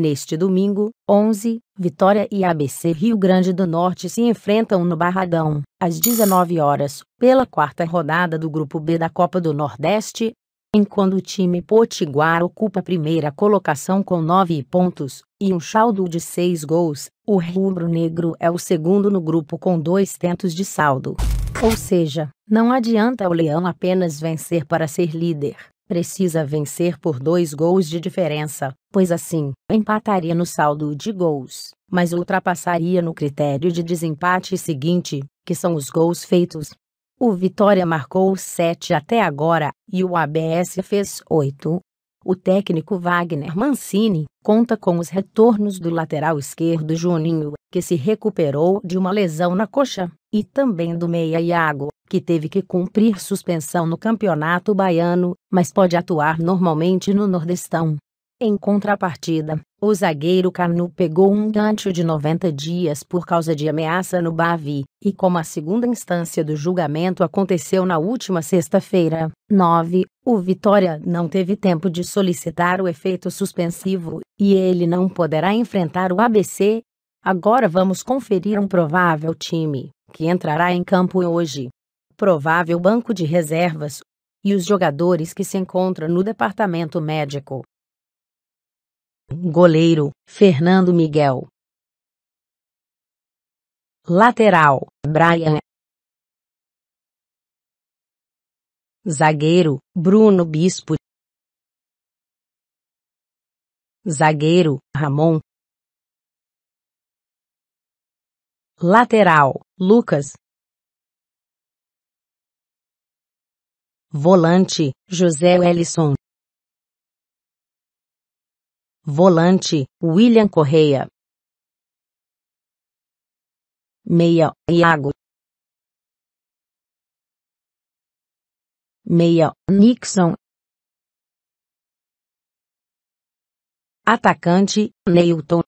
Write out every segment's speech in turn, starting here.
Neste domingo, 11, Vitória e ABC Rio Grande do Norte se enfrentam no Barradão, às 19 horas, pela quarta rodada do Grupo B da Copa do Nordeste. Enquanto o time potiguar ocupa a primeira colocação com 9 pontos, e um saldo de 6 gols, o rubro-negro é o segundo no grupo com 2 tentos de saldo. Ou seja, não adianta o Leão apenas vencer para ser líder. Precisa vencer por 2 gols de diferença, pois assim, empataria no saldo de gols, mas ultrapassaria no critério de desempate seguinte, que são os gols feitos. O Vitória marcou 7 até agora, e o ABS fez 8. O técnico Wagner Mancini conta com os retornos do lateral esquerdo Juninho, que se recuperou de uma lesão na coxa, e também do meia Iago, que teve que cumprir suspensão no Campeonato Baiano, mas pode atuar normalmente no Nordestão. Em contrapartida, o zagueiro Canu pegou um gancho de 90 dias por causa de ameaça no Bavi, e como a segunda instância do julgamento aconteceu na última sexta-feira, 9, o Vitória não teve tempo de solicitar o efeito suspensivo, e ele não poderá enfrentar o ABC. Agora vamos conferir um provável time, que entrará em campo hoje. Provável banco de reservas e os jogadores que se encontram no departamento médico. Goleiro, Fernando Miguel. Lateral, Brian. Zagueiro, Bruno Bispo. Zagueiro, Ramon. Lateral, Lucas. Volante, José Wellison. Volante, William Correia. Meia, Iago. Meia, Nixon. Atacante, Neilton.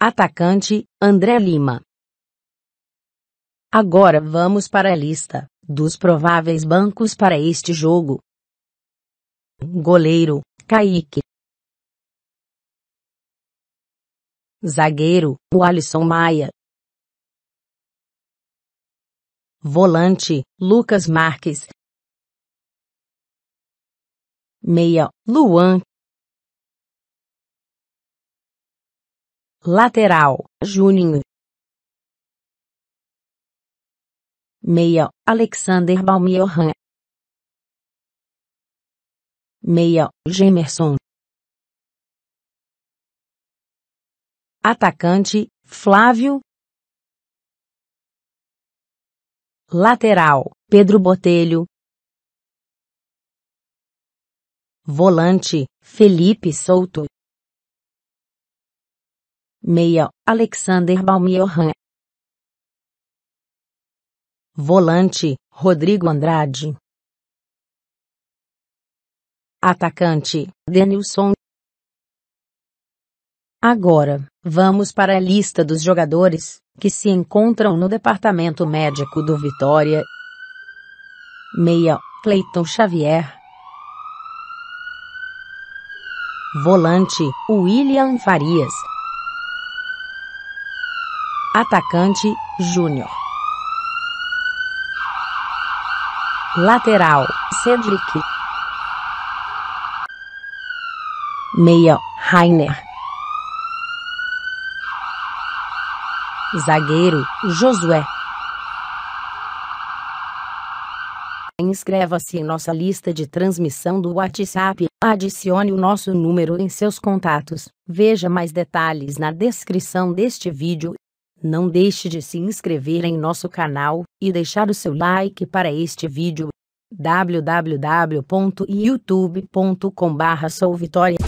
Atacante, André Lima. Agora vamos para a lista dos prováveis bancos para este jogo. Goleiro, Kaique. Zagueiro, Walisson Maia. Volante, Lucas Marques. Meia, Luan. Lateral, Juninho. Meia, Alexander Baumjohann. Meia, Gemerson. Atacante, Flávio. Lateral, Pedro Botelho. Volante, Felipe Souto. Meia, Alexander Baumjohann. Volante, Rodrigo Andrade. Atacante, Denilson. Agora, vamos para a lista dos jogadores que se encontram no departamento médico do Vitória. Meia, Cleiton Xavier. Volante, William Farias. Atacante, Júnior. Lateral, Cedric. Meia, Rainer. Zagueiro, Josué. Inscreva-se em nossa lista de transmissão do WhatsApp, adicione o nosso número em seus contatos, veja mais detalhes na descrição deste vídeo. Não deixe de se inscrever em nosso canal e deixar o seu like para este vídeo. www.youtube.com/souvitória